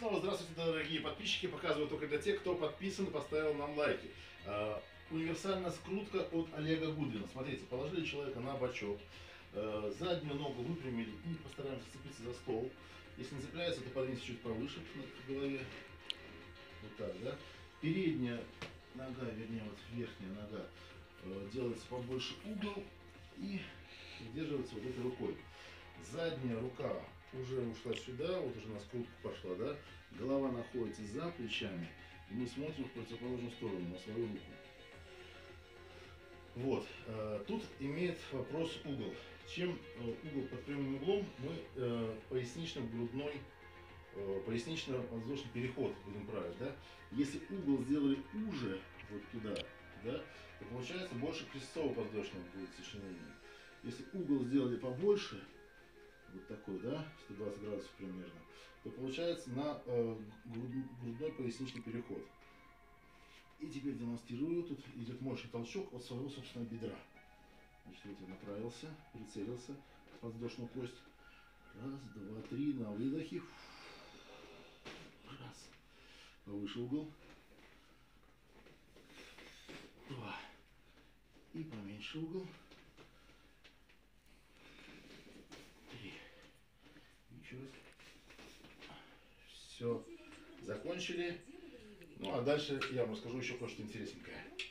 снова здравствуйте, дорогие подписчики. Показываю только для тех, кто подписан и поставил нам лайки. Универсальная скрутка от Олега Гудвина. Смотрите, положили человека на бочок, заднюю ногу выпрямили и постараемся зацепиться за стол. Если не цепляется, то подвиньте чуть повыше на голове. Вот так, да? Передняя нога, вернее, вот верхняя нога, делается побольше угол и придерживается вот этой рукой. Задняя рука уже ушла сюда, вот уже на скрутку пошла, да? Голова находится за плечами, и мы смотрим в противоположную сторону, на свою руку. Вот, тут имеет вопрос угол. Чем угол под прямым углом, мы пояснично-грудной, пояснично-воздушный переход будем править, да? Если угол сделали уже, вот туда, да, то получается больше крестово-подвздошного будет сочинение. Если угол сделали побольше, вот такой, да, 120 градусов примерно, то получается на грудной поясничный переход. И теперь демонстрирую, тут идет мощный толчок от своего собственного бедра. Значит, вот я направился, прицелился в подвздошную кость. Раз, два, три, на выдохе. Раз. Повыше угол. Два. И поменьше угол. Три. Еще раз. Все. Закончили. Ну а дальше я вам расскажу еще кое-что интересненькое.